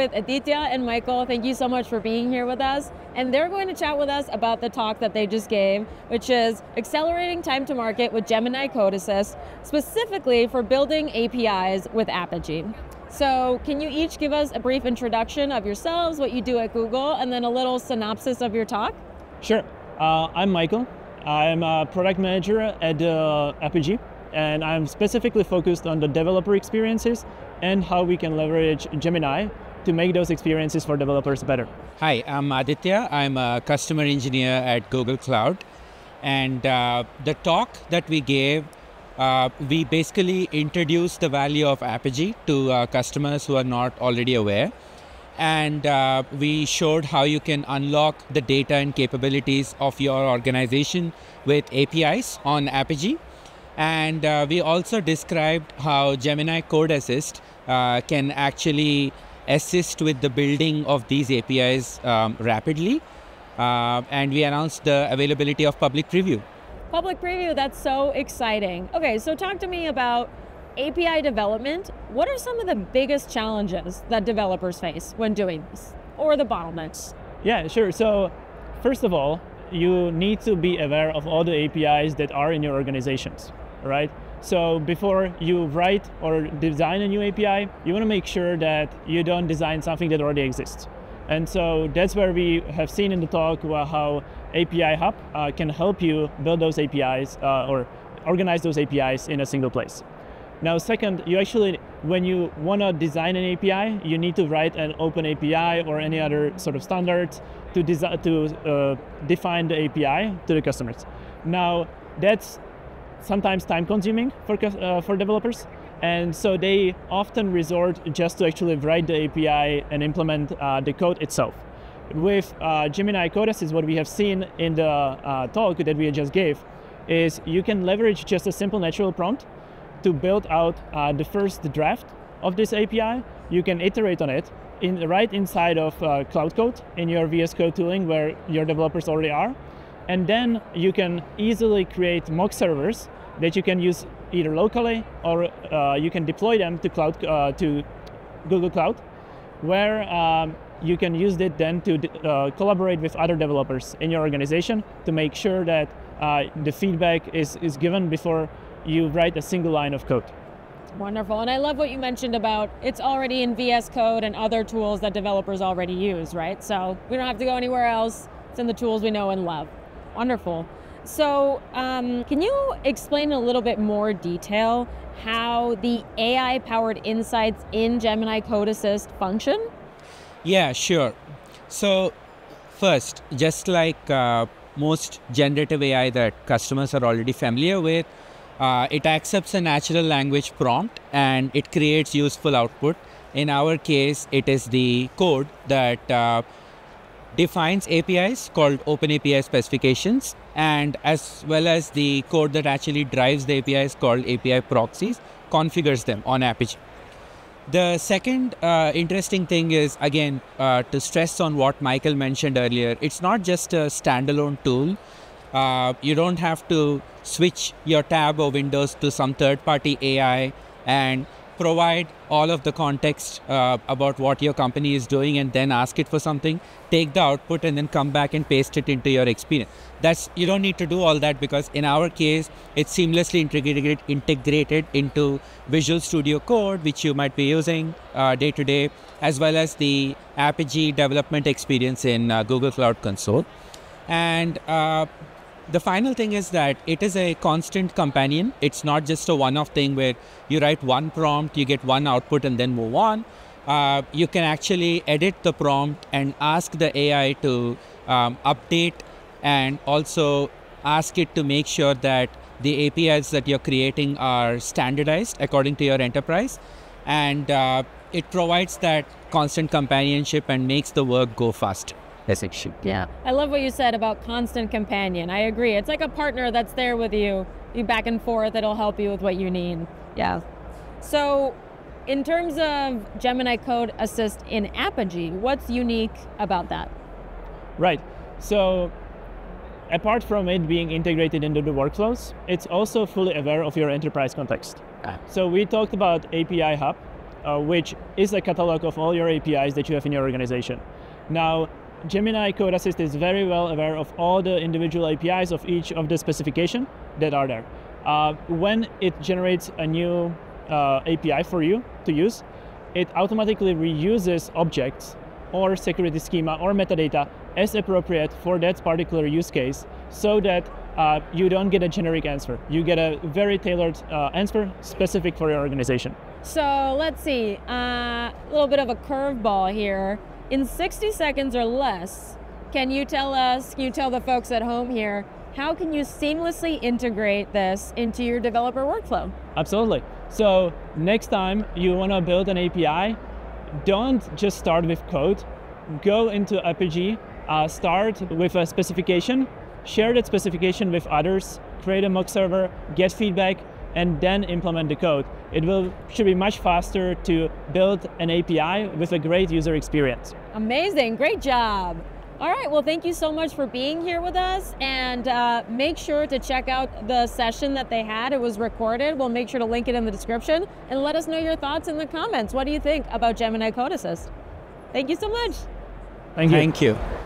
with Aditya and Michael. Thank you so much for being here with us. And they're going to chat with us about the talk that they just gave, which is accelerating time to market with Gemini Code Assist, specifically for building APIs with Apigee. So can you each give us a brief introduction of yourselves, what you do at Google, and then a little synopsis of your talk? Sure. I'm Michael. I'm a product manager at Apigee, and I'm specifically focused on the developer experiences and how we can leverage Gemini to make those experiences for developers better. Hi, I'm Aditya. I'm a customer engineer at Google Cloud. And the talk that we gave, we basically introduced the value of Apigee to customers who are not already aware. And we showed how you can unlock the data and capabilities of your organization with APIs on Apigee. And we also described how Gemini Code Assist can actually assist with the building of these APIs rapidly. And we announced the availability of public preview. Public preview, that's so exciting. Okay, so talk to me about API development. What are some of the biggest challenges that developers face when doing this, or the bottlenecks? Yeah, sure. So first of all, you need to be aware of all the APIs that are in your organizations, right? So before you write or design a new API, you want to make sure that you don't design something that already exists. And so that's where we have seen in the talk how API Hub can help you build those APIs or organize those APIs in a single place. Now, second, you actually, when you want to design an API, you need to write an OpenAPI or any other sort of standard to define the API to the customers. Now, that's sometimes time-consuming for developers. And so they often resort just to actually write the API and implement the code itself. With Gemini Code Assist, what we have seen in the talk that we just gave is you can leverage just a simple natural prompt to build out the first draft of this API. You can iterate on it right inside of Cloud Code in your VS Code tooling where your developers already are. And then you can easily create mock servers that you can use either locally or you can deploy them to Google Cloud, where you can use it then to collaborate with other developers in your organization to make sure that the feedback is given before you write a single line of code. Wonderful, and I love what you mentioned about it's already in VS Code and other tools that developers already use, right? So we don't have to go anywhere else. It's in the tools we know and love. Wonderful. So can you explain in a little bit more detail how the AI-powered insights in Gemini Code Assist function? Yeah, sure. So first, just like most generative AI that customers are already familiar with, it accepts a natural language prompt and it creates useful output. In our case, it is the code that defines APIs called OpenAPI specifications, and as well as the code that actually drives the APIs called API proxies, configures them on Apigee. The second interesting thing is, again, to stress on what Michael mentioned earlier, it's not just a standalone tool. You don't have to switch your tab or windows to some third-party AI and provide all of the context about what your company is doing and then ask it for something, take the output and then come back and paste it into your experience. You don't need to do all that because in our case, it's seamlessly integrated into Visual Studio Code, which you might be using day to day, as well as the Apigee development experience in Google Cloud Console. And the final thing is that it is a constant companion. It's not just a one-off thing where you write one prompt, you get one output and then move on. You can actually edit the prompt and ask the AI to update and also ask it to make sure that the APIs that you're creating are standardized according to your enterprise. And it provides that constant companionship and makes the work go faster. Yeah, I love what you said about constant companion. I agree. It's like a partner that's there with you. You back and forth. It'll help you with what you need. Yeah. So in terms of Gemini Code Assist in Apigee, what's unique about that? Right. So apart from it being integrated into the workflows, it's also fully aware of your enterprise context. So we talked about API Hub. which is a catalog of all your APIs that you have in your organization. Now, Gemini Code Assist is very well aware of all the individual APIs of each of the specifications that are there. When it generates a new API for you to use, it automatically reuses objects or security schema or metadata as appropriate for that particular use case, so that you don't get a generic answer. You get a very tailored answer specific for your organization. So let's see, a little bit of a curveball here. In 60 seconds or less, can you tell us, can you tell the folks at home here, how can you seamlessly integrate this into your developer workflow? Absolutely. So next time you want to build an API, don't just start with code. Go into Apigee, start with a specification, share that specification with others, create a mock server, get feedback, and then implement the code. It should be much faster to build an API with a great user experience. Amazing, great job. All right, well, thank you so much for being here with us, and make sure to check out the session that they had. It was recorded. We'll make sure to link it in the description, and let us know your thoughts in the comments. What do you think about Gemini Code Assist? Thank you so much. Thank you. Thank you.